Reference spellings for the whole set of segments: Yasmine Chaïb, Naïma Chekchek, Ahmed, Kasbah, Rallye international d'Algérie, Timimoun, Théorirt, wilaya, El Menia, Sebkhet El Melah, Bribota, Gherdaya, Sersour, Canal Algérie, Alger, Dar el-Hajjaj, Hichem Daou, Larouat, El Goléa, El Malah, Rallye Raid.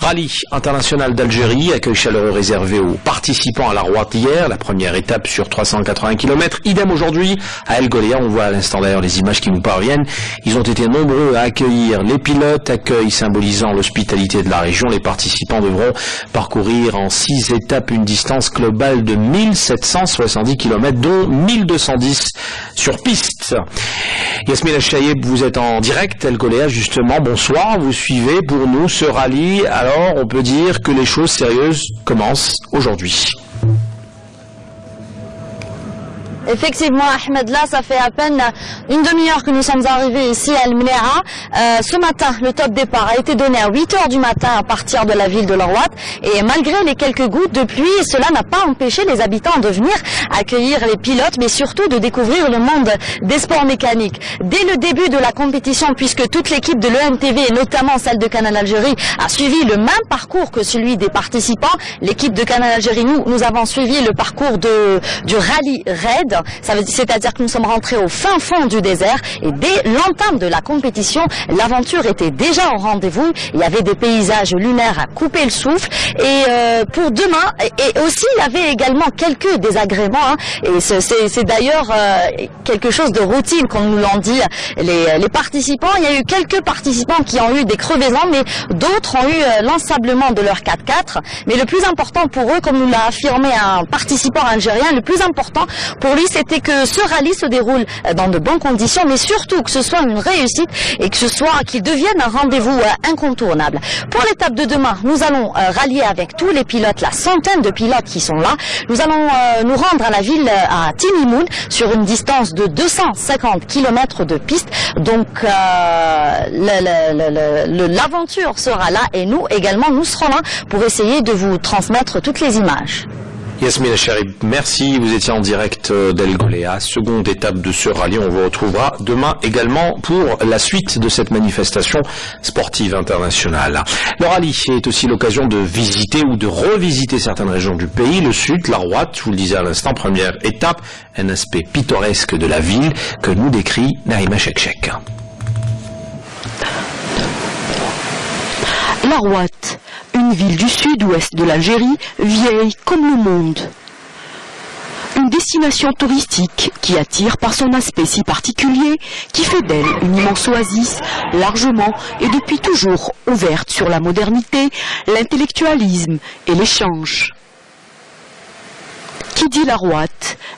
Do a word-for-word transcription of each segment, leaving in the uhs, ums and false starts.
Rallye international d'Algérie, accueil chaleureux réservé aux participants à la Rouatière, la première étape sur trois cent quatre-vingts kilomètres. Idem aujourd'hui à El Goléa, on voit à l'instant d'ailleurs les images qui nous parviennent. Ils ont été nombreux à accueillir les pilotes, accueil symbolisant l'hospitalité de la région. Les participants devront parcourir en six étapes une distance globale de mille sept cent soixante-dix kilomètres, dont mille deux cent dix sur piste. Yasmine Chaïb, vous êtes en direct, El Goléa justement, bonsoir, vous suivez pour nous ce rallye, alors on peut dire que les choses sérieuses commencent aujourd'hui. Effectivement, Ahmed, là, ça fait à peine une demi-heure que nous sommes arrivés ici à El Menia. Euh, ce matin, le top départ a été donné à huit heures du matin à partir de la ville de Larouat. Et malgré les quelques gouttes de pluie, cela n'a pas empêché les habitants de venir accueillir les pilotes, mais surtout de découvrir le monde des sports mécaniques. Dès le début de la compétition, puisque toute l'équipe de l'E M T V, et notamment celle de Canal Algérie, a suivi le même parcours que celui des participants, l'équipe de Canal Algérie, nous, nous avons suivi le parcours de, du Rallye Raid. C'est-à-dire que nous sommes rentrés au fin fond du désert et dès l'entame de la compétition, l'aventure était déjà au rendez-vous. Il y avait des paysages lunaires à couper le souffle et euh, pour demain, et, et aussi il y avait également quelques désagréments hein, et c'est d'ailleurs euh, quelque chose de routine comme nous l'ont dit les, les participants. Il y a eu quelques participants qui ont eu des crevaisons mais d'autres ont eu euh, l'ensablement de leur quatre-quatre. Mais le plus important pour eux, comme nous l'a affirmé un participant algérien, le plus important pour lui c'était que ce rallye se déroule dans de bonnes conditions, mais surtout que ce soit une réussite et que ce soit qu'il devienne un rendez-vous incontournable. Pour l'étape de demain, nous allons rallier avec tous les pilotes, la centaine de pilotes qui sont là. Nous allons nous rendre à la ville à Timimoun sur une distance de deux cent cinquante kilomètres de piste. Donc euh, l'aventure sera là et nous également, nous serons là pour essayer de vous transmettre toutes les images. Yasmine Chaïb, merci, vous étiez en direct d'El Goléa, seconde étape de ce rallye, on vous retrouvera demain également pour la suite de cette manifestation sportive internationale. Le rallye est aussi l'occasion de visiter ou de revisiter certaines régions du pays, le sud, la Rouat, je vous le disais à l'instant, première étape, un aspect pittoresque de la ville que nous décrit Naïma Chekchek. La Rouat, une ville du sud-ouest de l'Algérie, vieille comme le monde. Une destination touristique qui attire par son aspect si particulier, qui fait d'elle une immense oasis, largement et depuis toujours ouverte sur la modernité, l'intellectualisme et l'échange. Qui dit la Rouat,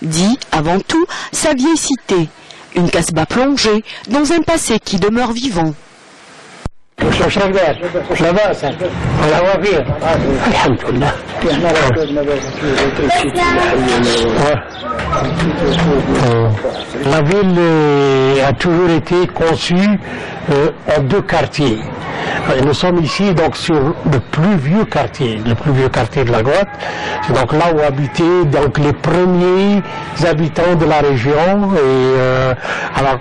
dit avant tout sa vieille cité, une Kasbah plongée dans un passé qui demeure vivant. وش اخبار؟ وش لاباس؟ العوافير؟ الحمد لله. La ville a toujours été conçue en deux quartiers. Nous sommes ici donc sur le plus vieux quartier, le plus vieux quartier de la Rouat. C'est donc là où habitaient donc les premiers habitants de la région. Et euh, alors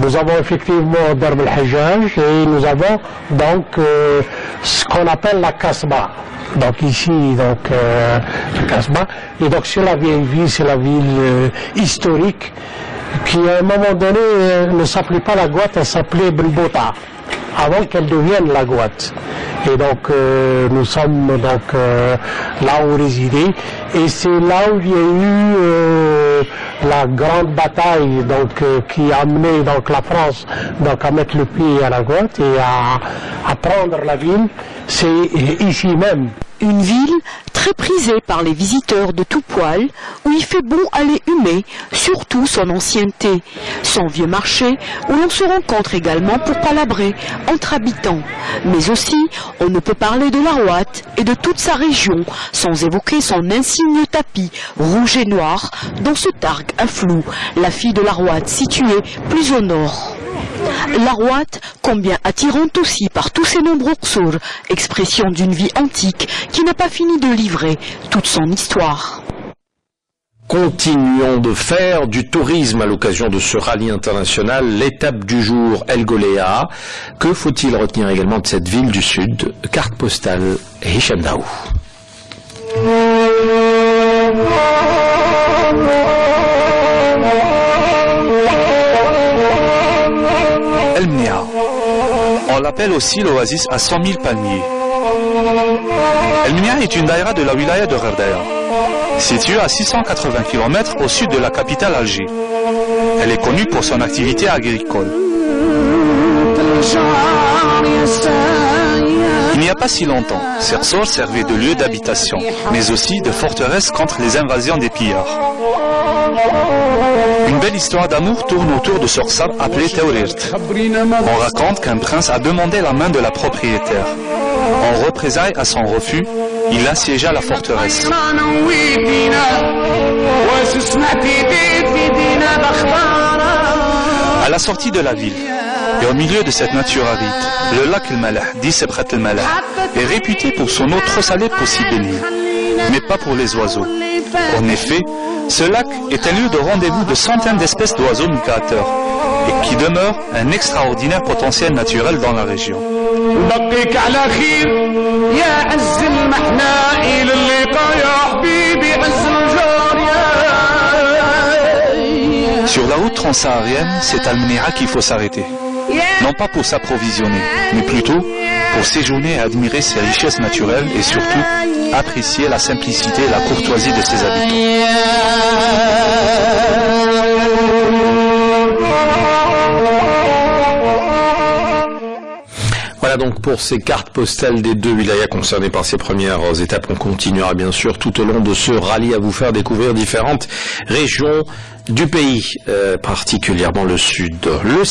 nous avons effectivement Dar el-Hajjaj et nous avons donc euh, ce qu'on appelle la Kasbah. Donc ici donc euh, la Kasbah et donc c'est la vieille ville, c'est la ville euh, historique qui à un moment donné euh, ne s'appelait pas la Rouat, elle s'appelait Bribota, avant qu'elle devienne la Rouat. Et donc euh, nous sommes donc euh, là où résidait et c'est là où il y a eu euh, la grande bataille donc euh, qui a amené donc la France donc à mettre le pied à la Rouat et à, à prendre la ville. C'est ici même. Une ville très prisée par les visiteurs de tout poil, où il fait bon aller humer, surtout son ancienneté, son vieux marché, où l'on se rencontre également pour palabrer entre habitants. Mais aussi, on ne peut parler de la Rouat et de toute sa région sans évoquer son insigne tapis, rouge et noir, dont se targue un flou, la fille de la Rouat située plus au nord. La Rouat, combien attirante aussi par tous ses nombreux qsurs, expression d'une vie antique qui n'a pas fini de livrer toute son histoire. Continuons de faire du tourisme à l'occasion de ce rallye international, l'étape du jour El Goléa. Que faut-il retenir également de cette ville du sud? Carte postale Hichem Daou. El Menia. On l'appelle aussi l'oasis à cent mille palmiers. El Menia est une daïra de la wilaya de Gherdaya, située à six cent quatre-vingts kilomètres au sud de la capitale Alger. Elle est connue pour son activité agricole. Il n'y a pas si longtemps, Sersour servait de lieu d'habitation, mais aussi de forteresse contre les invasions des pillards. Une belle histoire d'amour tourne autour de ce rsab appelé Théorirt. On raconte qu'un prince a demandé la main de la propriétaire. En représailles à son refus, il assiégea la forteresse. À la sortie de la ville, et au milieu de cette nature aride, le lac El Malah, dit Sebkhet El Melah, est réputé pour son eau trop salée pour s'y baigner, mais pas pour les oiseaux. En effet, ce lac est un lieu de rendez-vous de centaines d'espèces d'oiseaux migrateurs et qui demeure un extraordinaire potentiel naturel dans la région. Sur la route transsaharienne, c'est à El Menia qu'il faut s'arrêter. Non pas pour s'approvisionner, mais plutôt pour séjourner et admirer ses richesses naturelles et surtout apprécier la simplicité et la courtoisie de ses habitants. Voilà donc pour ces cartes postales des deux wilayas concernées par ces premières étapes. On continuera bien sûr tout au long de ce rallye à vous faire découvrir différentes régions du pays, euh, particulièrement le sud. Le